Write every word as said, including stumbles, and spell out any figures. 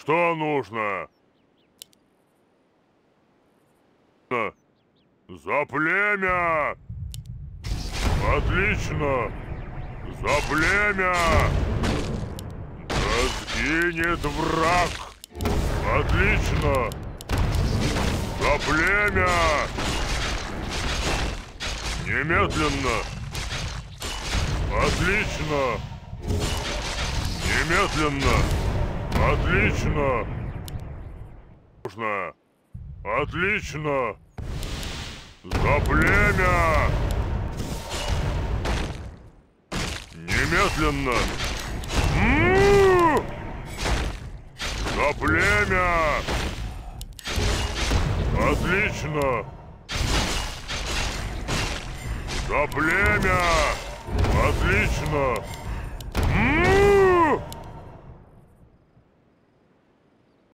Что нужно? За племя! Отлично! За племя! Да сгинет враг! Отлично! За племя! Немедленно! Отлично! Немедленно! Отлично! Нужно! Отлично! За племя! Немедленно! М-м-м! За племя! Отлично! За племя! Отлично!